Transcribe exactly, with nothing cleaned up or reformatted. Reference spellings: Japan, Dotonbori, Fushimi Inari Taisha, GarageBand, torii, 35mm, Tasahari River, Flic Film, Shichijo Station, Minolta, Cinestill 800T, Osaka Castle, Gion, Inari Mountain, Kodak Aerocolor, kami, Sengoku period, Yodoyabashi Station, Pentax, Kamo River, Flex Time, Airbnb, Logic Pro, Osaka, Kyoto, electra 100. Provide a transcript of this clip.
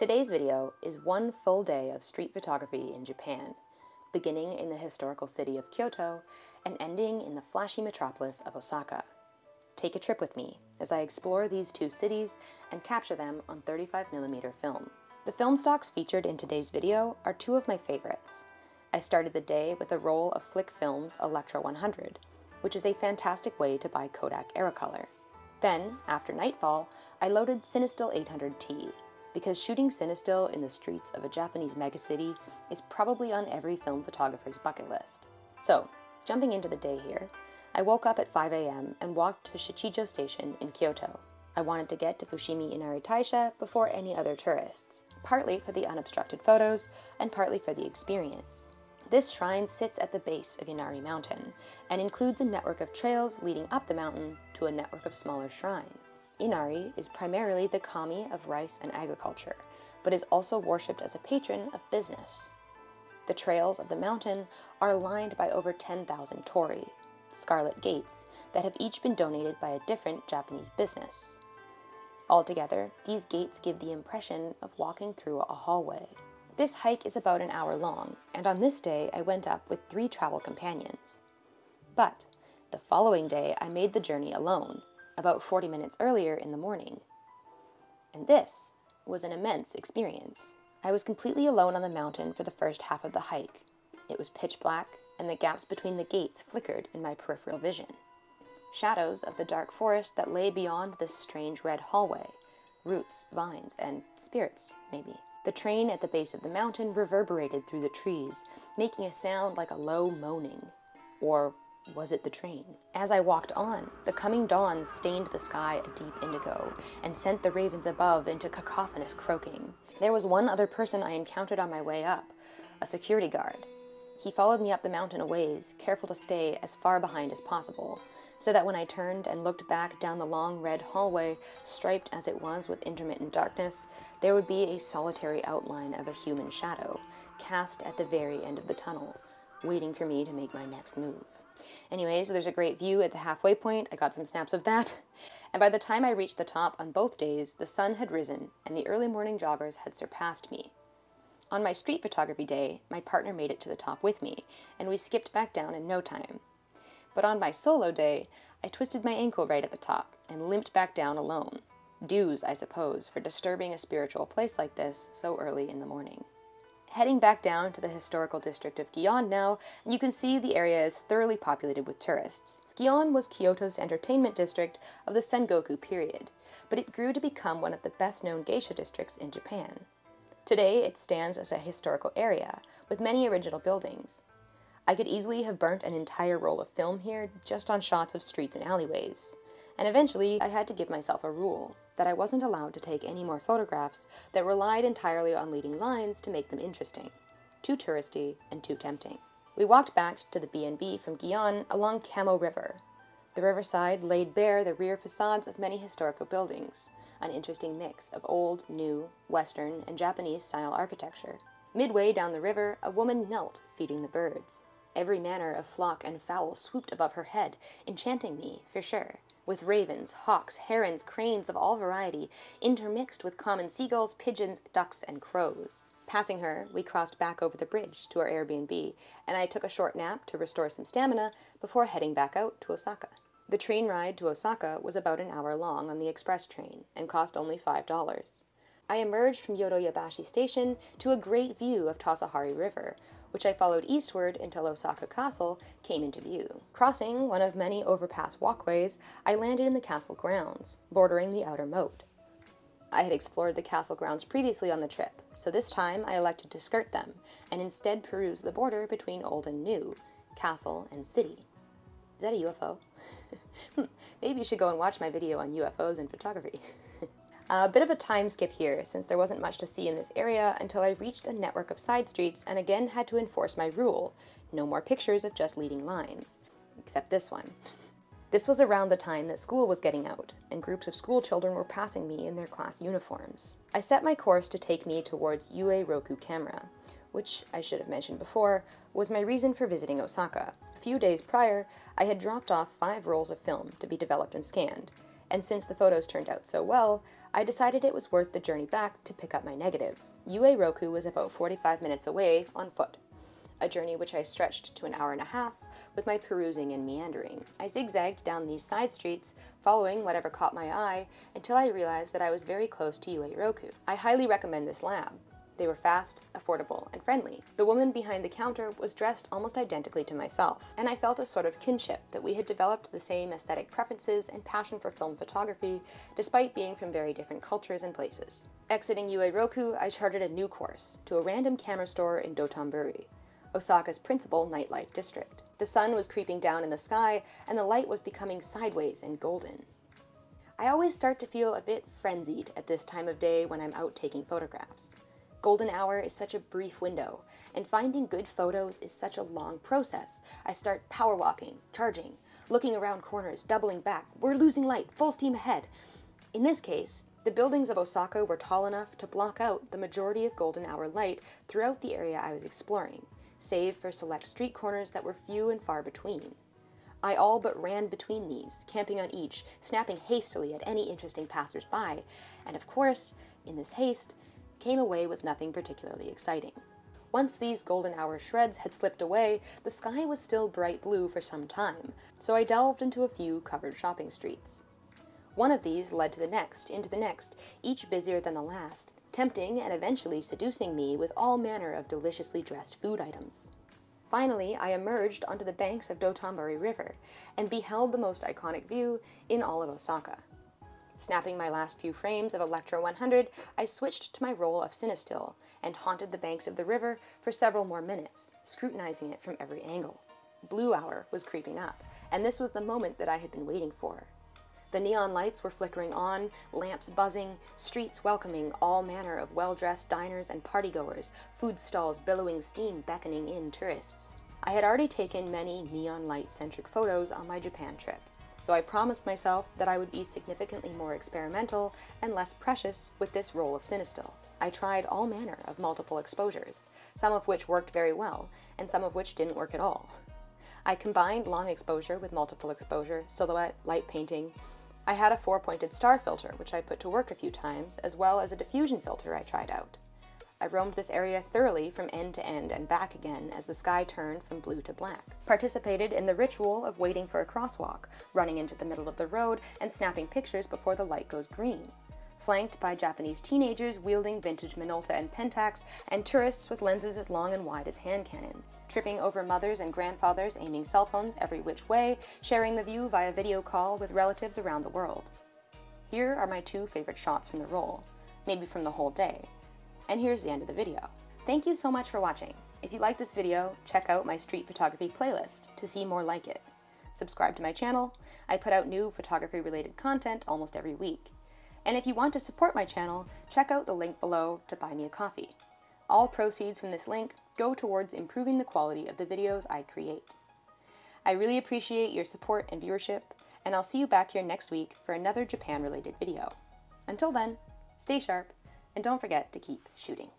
Today's video is one full day of street photography in Japan, beginning in the historical city of Kyoto and ending in the flashy metropolis of Osaka. Take a trip with me as I explore these two cities and capture them on thirty-five millimeter film. The film stocks featured in today's video are two of my favorites. I started the day with a roll of Flic Film's Electra one hundred, which is a fantastic way to buy Kodak Aerocolor. Then, after nightfall, I loaded Cinestill eight hundred T, because shooting Cinestill in the streets of a Japanese megacity is probably on every film photographer's bucket list. So, jumping into the day here, I woke up at five A M and walked to Shichijo Station in Kyoto. I wanted to get to Fushimi Inari Taisha before any other tourists, partly for the unobstructed photos and partly for the experience. This shrine sits at the base of Inari Mountain and includes a network of trails leading up the mountain to a network of smaller shrines. Inari is primarily the kami of rice and agriculture, but is also worshipped as a patron of business. The trails of the mountain are lined by over ten thousand torii, scarlet gates, that have each been donated by a different Japanese business. Altogether, these gates give the impression of walking through a hallway. This hike is about an hour long, and on this day I went up with three travel companions. But the following day I made the journey alone, about forty minutes earlier in the morning. And this was an immense experience. I was completely alone on the mountain for the first half of the hike. It was pitch black, and the gaps between the gates flickered in my peripheral vision. Shadows of the dark forest that lay beyond this strange red hallway, roots, vines, and spirits, maybe. The train at the base of the mountain reverberated through the trees, making a sound like a low moaning. Or was it the train? As I walked on, the coming dawn stained the sky a deep indigo and sent the ravens above into cacophonous croaking. There was one other person I encountered on my way up, a security guard. He followed me up the mountain a ways, careful to stay as far behind as possible, so that when I turned and looked back down the long red hallway, striped as it was with intermittent darkness, there would be a solitary outline of a human shadow, cast at the very end of the tunnel, waiting for me to make my next move. Anyways, there's a great view at the halfway point, I got some snaps of that, and by the time I reached the top on both days, the sun had risen and the early morning joggers had surpassed me. On my street photography day, my partner made it to the top with me, and we skipped back down in no time. But on my solo day, I twisted my ankle right at the top and limped back down alone. Dues, I suppose, for disturbing a spiritual place like this so early in the morning. Heading back down to the historical district of Gion now, you can see the area is thoroughly populated with tourists. Gion was Kyoto's entertainment district of the Sengoku period, but it grew to become one of the best-known geisha districts in Japan. Today, it stands as a historical area, with many original buildings. I could easily have burnt an entire roll of film here just on shots of streets and alleyways. And eventually, I had to give myself a rule, that I wasn't allowed to take any more photographs that relied entirely on leading lines to make them interesting. Too touristy and too tempting. We walked back to the B and B from Gion along Kamo River. The riverside laid bare the rear facades of many historical buildings, an interesting mix of old, new, Western, and Japanese-style architecture. Midway down the river, a woman knelt, feeding the birds. Every manner of flock and fowl swooped above her head, enchanting me, for sure, with ravens, hawks, herons, cranes of all variety, intermixed with common seagulls, pigeons, ducks, and crows. Passing her, we crossed back over the bridge to our Airbnb, and I took a short nap to restore some stamina before heading back out to Osaka. The train ride to Osaka was about an hour long on the express train and cost only five dollars. I emerged from Yodoyabashi Station to a great view of Tasahari River, which I followed eastward until Osaka Castle came into view. Crossing one of many overpass walkways, I landed in the castle grounds, bordering the outer moat. I had explored the castle grounds previously on the trip, so this time I elected to skirt them, and instead peruse the border between old and new, castle and city. Is that a U F O? Maybe you should go and watch my video on U F Os and photography. A bit of a time skip here, since there wasn't much to see in this area until I reached a network of side streets and again had to enforce my rule, no more pictures of just leading lines, except this one. This was around the time that school was getting out, and groups of school children were passing me in their class uniforms. I set my course to take me towards Ueroku Camera, which, I should have mentioned before, was my reason for visiting Osaka. A few days prior, I had dropped off five rolls of film to be developed and scanned, and since the photos turned out so well, I decided it was worth the journey back to pick up my negatives. Ueroku was about forty-five minutes away on foot, a journey which I stretched to an hour and a half with my perusing and meandering. I zigzagged down these side streets, following whatever caught my eye, until I realized that I was very close to Ueroku. I highly recommend this lab. They were fast, affordable, and friendly. The woman behind the counter was dressed almost identically to myself, and I felt a sort of kinship that we had developed the same aesthetic preferences and passion for film photography, despite being from very different cultures and places. Exiting Ueroku, I charted a new course to a random camera store in Dotonbori, Osaka's principal nightlife district. The sun was creeping down in the sky, and the light was becoming sideways and golden. I always start to feel a bit frenzied at this time of day when I'm out taking photographs. Golden hour is such a brief window, and finding good photos is such a long process. I start power walking, charging, looking around corners, doubling back. We're losing light, full steam ahead. In this case, the buildings of Osaka were tall enough to block out the majority of golden hour light throughout the area I was exploring, save for select street corners that were few and far between. I all but ran between these, camping on each, snapping hastily at any interesting passersby, and of course, in this haste, came away with nothing particularly exciting. Once these golden hour shreds had slipped away, the sky was still bright blue for some time, so I delved into a few covered shopping streets. One of these led to the next, into the next, each busier than the last, tempting and eventually seducing me with all manner of deliciously dressed food items. Finally, I emerged onto the banks of Dotonbori River and beheld the most iconic view in all of Osaka. Snapping my last few frames of electra one hundred, I switched to my roll of Cinestill and haunted the banks of the river for several more minutes, scrutinizing it from every angle. Blue hour was creeping up, and this was the moment that I had been waiting for. The neon lights were flickering on, lamps buzzing, streets welcoming all manner of well-dressed diners and partygoers, food stalls billowing steam beckoning in tourists. I had already taken many neon light-centric photos on my Japan trip, so I promised myself that I would be significantly more experimental and less precious with this roll of Cinestill. I tried all manner of multiple exposures, some of which worked very well, and some of which didn't work at all. I combined long exposure with multiple exposure, silhouette, light painting. I had a four-pointed star filter, which I put to work a few times, as well as a diffusion filter I tried out. I roamed this area thoroughly from end to end and back again as the sky turned from blue to black. Participated in the ritual of waiting for a crosswalk, running into the middle of the road and snapping pictures before the light goes green. Flanked by Japanese teenagers wielding vintage Minolta and Pentax, and tourists with lenses as long and wide as hand cannons. Tripping over mothers and grandfathers aiming cell phones every which way, sharing the view via video call with relatives around the world. Here are my two favorite shots from the roll, maybe from the whole day. And here's the end of the video. Thank you so much for watching. If you like this video, check out my street photography playlist to see more like it. Subscribe to my channel. I put out new photography related content almost every week. And if you want to support my channel, check out the link below to buy me a coffee. All proceeds from this link go towards improving the quality of the videos I create. I really appreciate your support and viewership, and I'll see you back here next week for another Japan related video. Until then, stay sharp. And don't forget to keep shooting.